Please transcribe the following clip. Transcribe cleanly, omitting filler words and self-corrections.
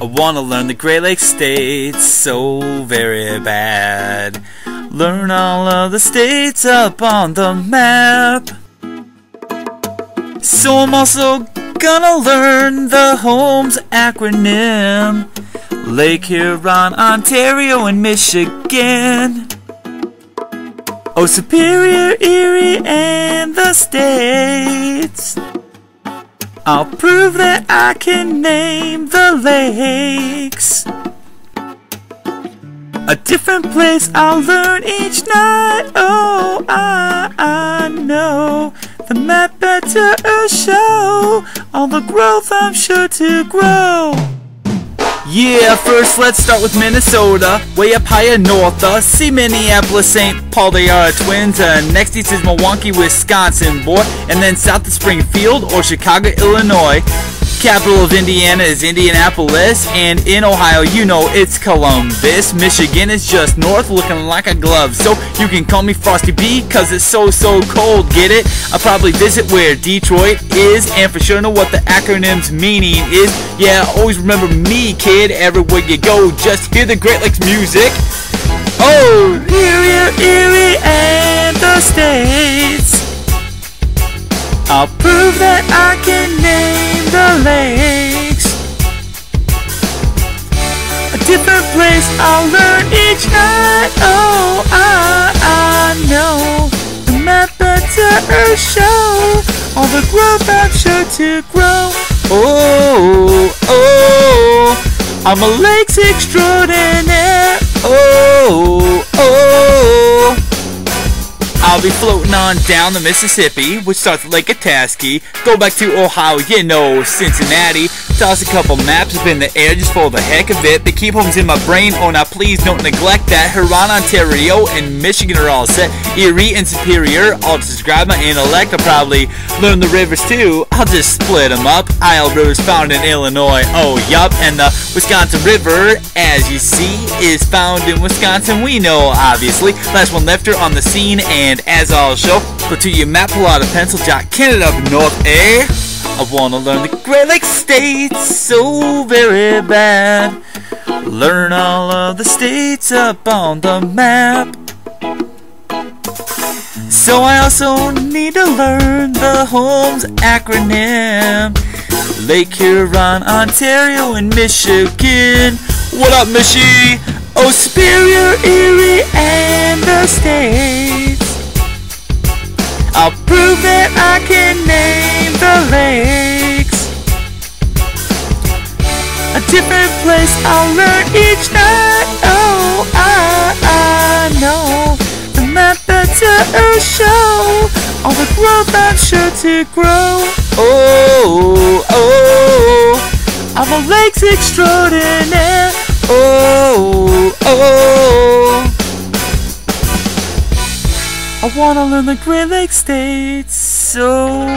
I wanna learn the Great Lakes states so very bad. Learn all of the states up on the map. So I'm also gonna learn the HOMES acronym. Lake Huron, Ontario, and Michigan. Oh, Superior, Erie, and the states. I'll prove that I can name the lakes. A different place I'll learn each night. Oh, I know the map better will show all the growth I'm sure to grow. Yeah, first let's start with Minnesota, way up higher north. See Minneapolis, St. Paul, they are twins. Next east is Milwaukee, Wisconsin, boy. And then south to Springfield or Chicago, Illinois. Capital of Indiana is Indianapolis, and in Ohio, you know it's Columbus. Michigan is just north, looking like a glove, so you can call me Frosty B, cause it's so cold, get it? I'll probably visit where Detroit is, and for sure know what the acronym's meaning is. Yeah, always remember me, kid, everywhere you go, just hear the Great Lakes music. Oh, Erie, and the states. I'll prove that I can name the lakes. A different place I'll learn each night. Oh, I know the map better show all the growth I'm sure to grow. Oh, I'm a lakes extraordinaire. Oh. I'll be floating on down the Mississippi, which starts at Lake Itasca. Go back to Ohio, you know, Cincinnati. Toss a couple maps up in the air just for the heck of it. They keep homes in my brain, oh now please don't neglect that. Huron, Ontario, and Michigan are all set. Erie and Superior, I'll describe my intellect. I'll probably learn the rivers too. I'll just split them up. Isle River's found in Illinois, oh yup. And the Wisconsin River, as you see, is found in Wisconsin, we know, obviously. Last one left her on the scene, and as I'll show, go to your map, pull out a pencil, jot Canada up north, eh? I wanna learn the Great Lakes states so very bad. Learn all of the states up on the map. So I also need to learn the HOMES acronym. Lake Huron, Ontario, and Michigan. What up, Michi? Oh, Superior, Erie, and the states. I'll prove that I can name the lakes. A different place I'll learn each night. Oh, I know the map better show all the growth I'm sure to grow. Oh, I'm a lakes extraordinaire. Oh. I wanna learn the Great Lakes states so